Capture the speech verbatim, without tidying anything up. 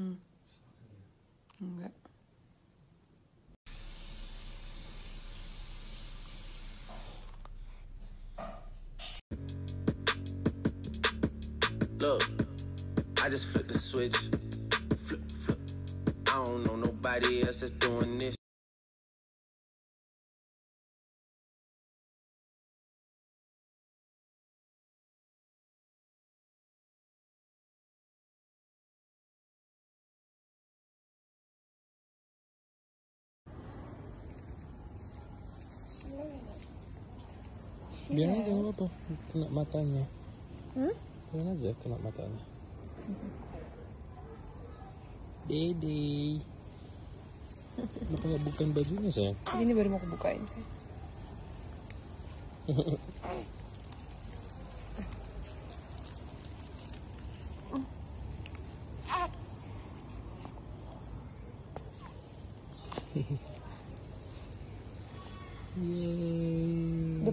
Hmm. Enggak. Look, I just flipped the switch. Flip, flip. I don't know nobody else that's doing this. Biarin aja nggak apa-apa, kena matanya. Hmm? Biarin aja kena matanya. Dede. Kenapa nggak bukain bajunya sayang? Ini baru mau kebukain sih. Yeay. Udah